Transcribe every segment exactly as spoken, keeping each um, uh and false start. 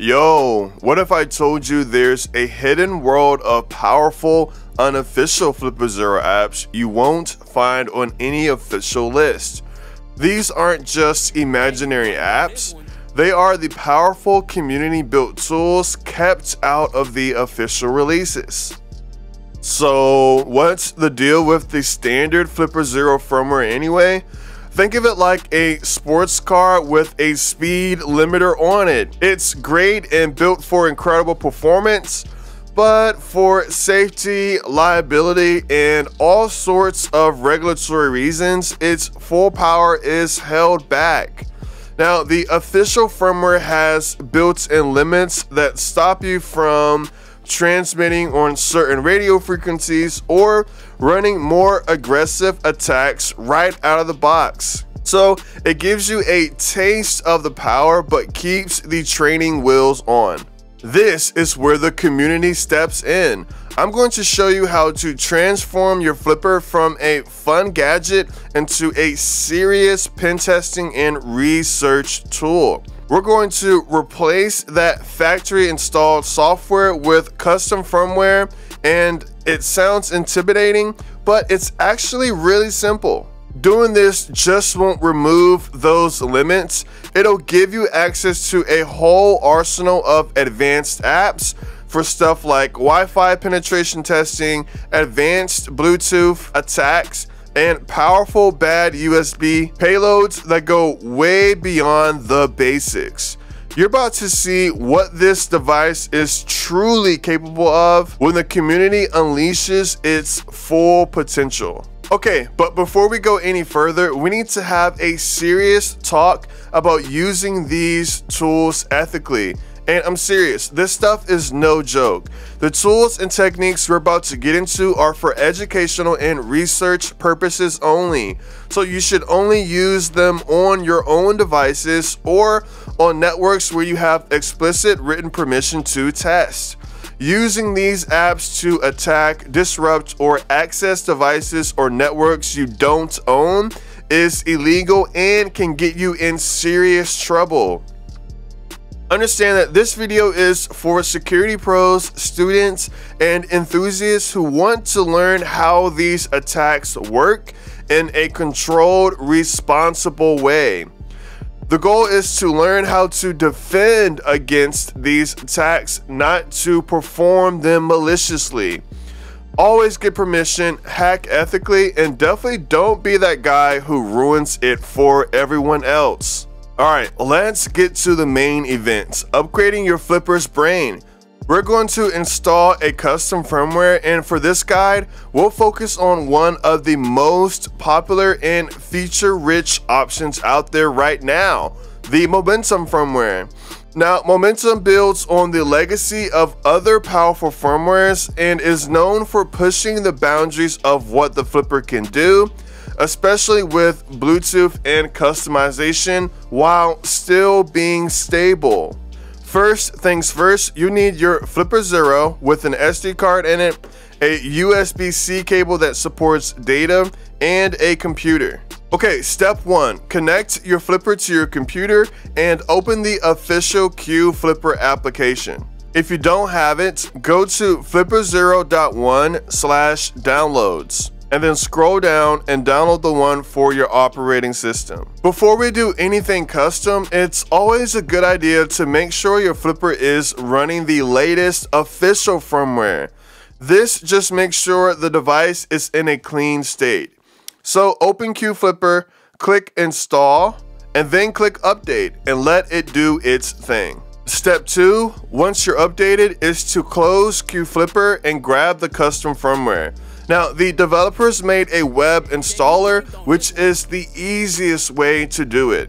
Yo, what if I told you there's a hidden world of powerful, unofficial Flipper Zero apps you won't find on any official list? These aren't just imaginary apps. They are the powerful community-built tools kept out of the official releases. So what's the deal with the standard Flipper Zero firmware anyway? Think of it like a sports car with a speed limiter on it. It's great and built for incredible performance, but for safety, liability, and all sorts of regulatory reasons, its full power is held back. Now, the official firmware has built-in limits that stop you from transmitting on certain radio frequencies or running more aggressive attacks right out of the box. So it gives you a taste of the power but keeps the training wheels on. This is where the community steps in. I'm going to show you how to transform your Flipper from a fun gadget into a serious pen testing and research tool. We're going to replace that factory installed software with custom firmware, and it sounds intimidating, but it's actually really simple. Doing this just won't remove those limits. It'll give you access to a whole arsenal of advanced apps for stuff like Wi-Fi penetration testing, advanced Bluetooth attacks, and powerful bad U S B payloads that go way beyond the basics. You're about to see what this device is truly capable of when the community unleashes its full potential. Okay, but before we go any further, we need to have a serious talk about using these tools ethically. And I'm serious, this stuff is no joke. The tools and techniques we're about to get into are for educational and research purposes only. So you should only use them on your own devices or on networks where you have explicit written permission to test. Using these apps to attack, disrupt, or access devices or networks you don't own is illegal and can get you in serious trouble. Understand that this video is for security pros, students, and enthusiasts who want to learn how these attacks work in a controlled, responsible way. The goal is to learn how to defend against these attacks, not to perform them maliciously. Always get permission, hack ethically, and definitely don't be that guy who ruins it for everyone else. All right, let's get to the main event, upgrading your Flipper's brain. We're going to install a custom firmware, and for this guide, we'll focus on one of the most popular and feature-rich options out there right now, the Momentum firmware. Now, Momentum builds on the legacy of other powerful firmwares and is known for pushing the boundaries of what the Flipper can do, especially with Bluetooth and customization, while still being stable. First things first, you need your Flipper Zero with an S D card in it, a U S B C cable that supports data, and a computer. Okay, step one, connect your Flipper to your computer and open the official QFlipper application. If you don't have it, go to flipper zero dot one slash downloads. And then scroll down and download the one for your operating system. Before we do anything custom, it's always a good idea to make sure your Flipper is running the latest official firmware. This just makes sure the device is in a clean state. So open QFlipper, click install, and then click update and let it do its thing. Step two, once you're updated, is to close QFlipper and grab the custom firmware. Now, the developers made a web installer, which is the easiest way to do it.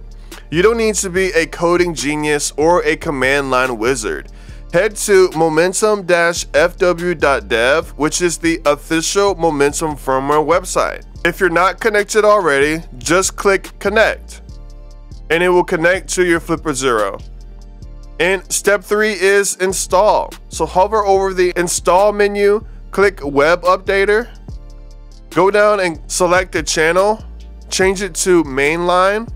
You don't need to be a coding genius or a command line wizard. Head to momentum dash f w dot dev, which is the official Momentum firmware website. If you're not connected already, just click connect, and it will connect to your Flipper Zero. And step three is install. So hover over the install menu, click Web Updater, go down and select a channel, change it to Mainline,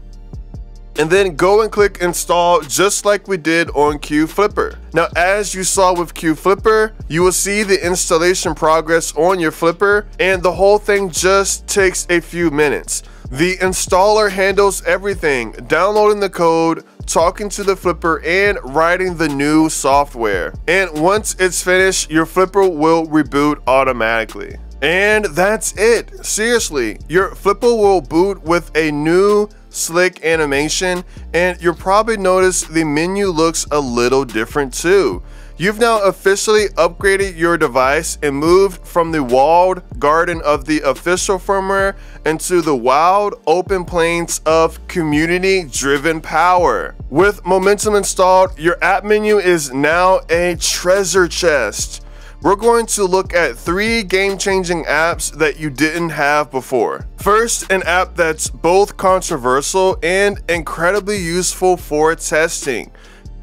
and then go and click install, just like we did on QFlipper. Now, as you saw with QFlipper, you will see the installation progress on your Flipper, and the whole thing just takes a few minutes. The installer handles everything, downloading the code, talking to the Flipper, and writing the new software. And once it's finished, your Flipper will reboot automatically. And that's it. Seriously, your Flipper will boot with a new slick animation, and you'll probably notice the menu looks a little different too. You've now officially upgraded your device and moved from the walled garden of the official firmware into the wild open plains of community-driven power. With Momentum installed, your app menu is now a treasure chest. We're going to look at three game-changing apps that you didn't have before. First, an app that's both controversial and incredibly useful for testing,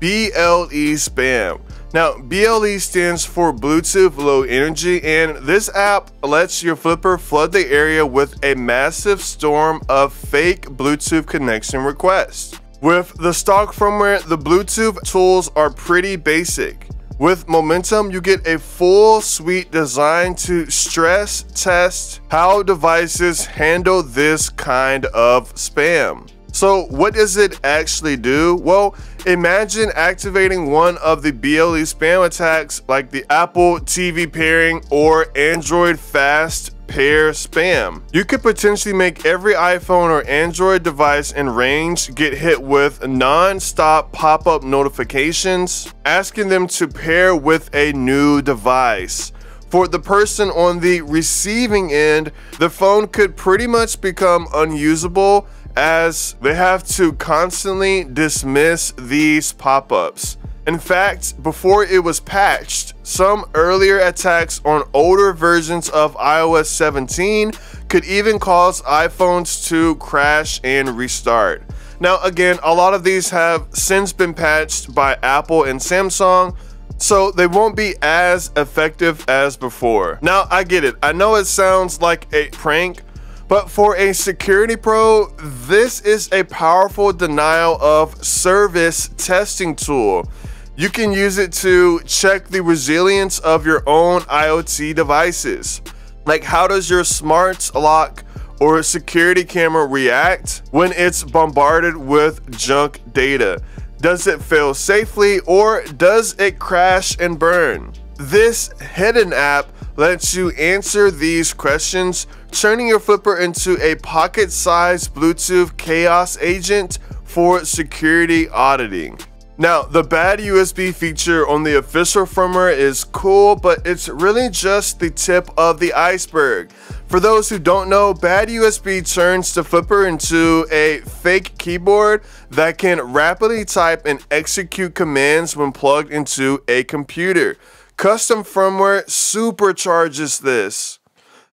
B L E Spam. Now, B L E stands for Bluetooth Low Energy, and this app lets your Flipper flood the area with a massive storm of fake Bluetooth connection requests. With the stock firmware, the Bluetooth tools are pretty basic. With Momentum, you get a full suite designed to stress test how devices handle this kind of spam. So what does it actually do? Well, imagine activating one of the B L E spam attacks like the Apple T V pairing or Android fast pair spam. You could potentially make every iPhone or Android device in range get hit with non-stop pop-up notifications, asking them to pair with a new device. For the person on the receiving end, the phone could pretty much become unusable, as they have to constantly dismiss these pop-ups. In fact, before it was patched, some earlier attacks on older versions of i O S seventeen could even cause iPhones to crash and restart. Now again, a lot of these have since been patched by Apple and Samsung, so they won't be as effective as before. Now I get it, I know it sounds like a prank, but for a security pro, this is a powerful denial of service testing tool. You can use it to check the resilience of your own IoT devices. Like, how does your smart lock or security camera react when it's bombarded with junk data? Does it fail safely, or does it crash and burn? This hidden app lets you answer these questions, turning your Flipper into a pocket-sized Bluetooth chaos agent for security auditing. Now, the bad U S B feature on the official firmware is cool, but it's really just the tip of the iceberg. For those who don't know, bad U S B turns the Flipper into a fake keyboard that can rapidly type and execute commands when plugged into a computer. Custom firmware supercharges this.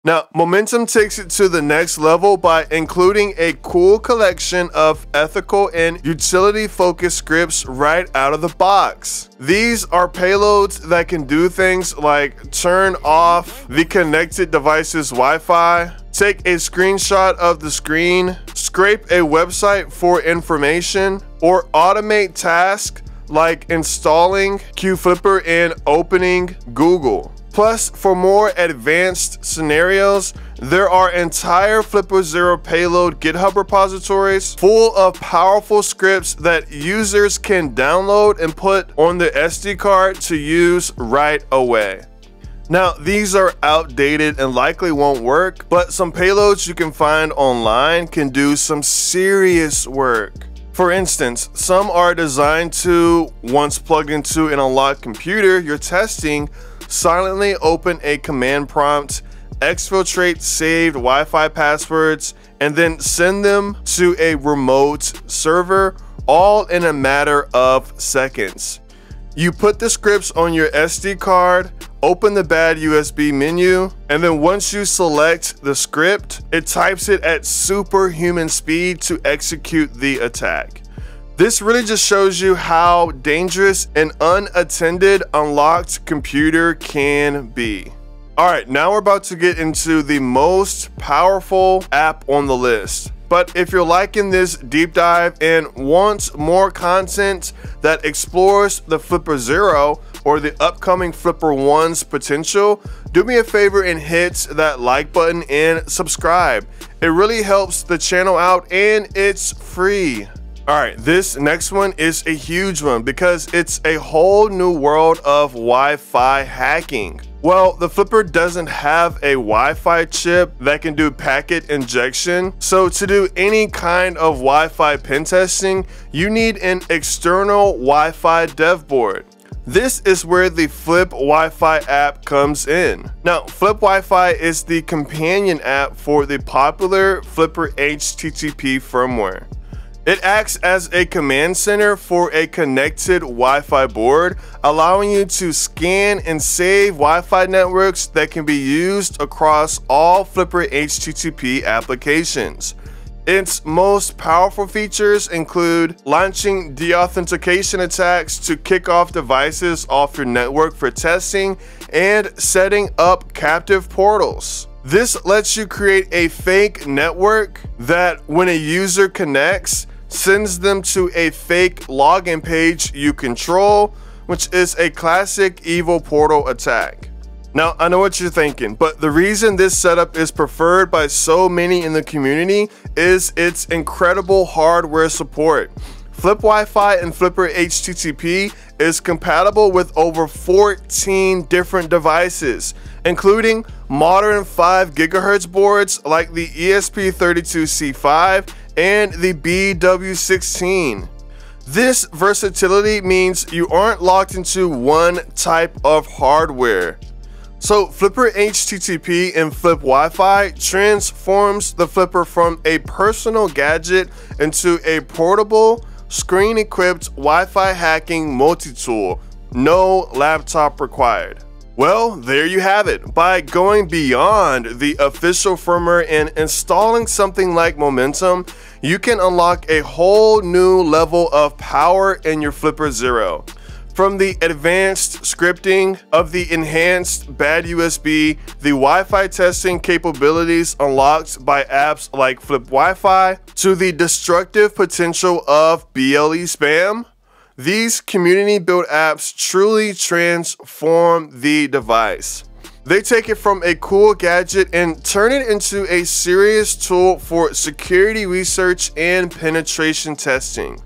Now, Momentum takes it to the next level by including a cool collection of ethical and utility-focused scripts right out of the box. These are payloads that can do things like turn off the connected device's Wi-Fi, take a screenshot of the screen, scrape a website for information, or automate tasks like installing QFlipper and opening Google. Plus, for more advanced scenarios, there are entire Flipper Zero payload GitHub repositories full of powerful scripts that users can download and put on their S D card to use right away. Now, these are outdated and likely won't work, but some payloads you can find online can do some serious work. For instance, some are designed to, once plugged into an unlocked computer you're testing, silently open a command prompt, exfiltrate saved Wi-Fi passwords, and then send them to a remote server, all in a matter of seconds. You put the scripts on your S D card, open the bad U S B menu, and then once you select the script, it types it at superhuman speed to execute the attack. This really just shows you how dangerous an unattended, unlocked computer can be. All right, now we're about to get into the most powerful app on the list, But if you're liking this deep dive and wants more content that explores the Flipper Zero or the upcoming Flipper One's potential, do me a favor and hit that like button and subscribe. It really helps the channel out and it's free. All right, this next one is a huge one because it's a whole new world of Wi-Fi hacking. Well, the Flipper doesn't have a Wi-Fi chip that can do packet injection. So to do any kind of Wi-Fi pen testing, you need an external Wi-Fi dev board. This is where the Flip Wi-Fi app comes in. Now, Flip Wi-Fi is the companion app for the popular Flipper H T T P firmware. It acts as a command center for a connected Wi-Fi board, allowing you to scan and save Wi-Fi networks that can be used across all Flipper H T T P applications. Its most powerful features include launching deauthentication attacks to kick off devices off your network for testing and setting up captive portals. This lets you create a fake network that, when a user connects, sends them to a fake login page you control, which is a classic evil portal attack. Now, I know what you're thinking, but the reason this setup is preferred by so many in the community is its incredible hardware support. Flip Wi-Fi and Flipper H T T P is compatible with over fourteen different devices, including modern five gigahertz boards like the E S P thirty-two C five and the B W sixteen. This versatility means you aren't locked into one type of hardware. So Flipper H T T P and Flip Wi-Fi transforms the Flipper from a personal gadget into a portable, screen-equipped Wi-Fi hacking multi-tool. No laptop required. Well, there you have it. By going beyond the official firmware and installing something like Momentum, you can unlock a whole new level of power in your Flipper Zero. From the advanced scripting of the enhanced bad U S B, the Wi-Fi testing capabilities unlocked by apps like Flip Wi-Fi, to the destructive potential of B L E Spam, these community-built apps truly transform the device. They take it from a cool gadget and turn it into a serious tool for security research and penetration testing.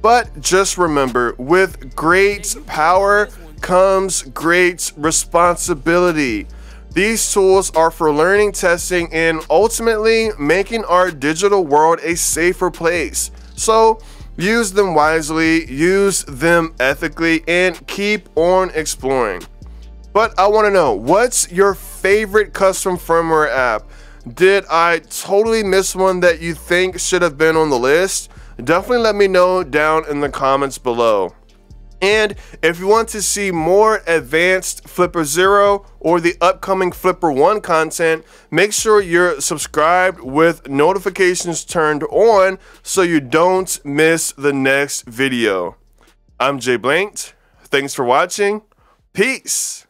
But just remember, with great power comes great responsibility. These tools are for learning, testing, and ultimately making our digital world a safer place. So use them wisely, use them ethically, and keep on exploring. But I want to know, what's your favorite custom firmware app? Did I totally miss one that you think should have been on the list? Definitely let me know down in the comments below. And if you want to see more advanced Flipper Zero or the upcoming Flipper One content, make sure you're subscribed with notifications turned on so you don't miss the next video. I'm JBlanked. Thanks for watching. Peace.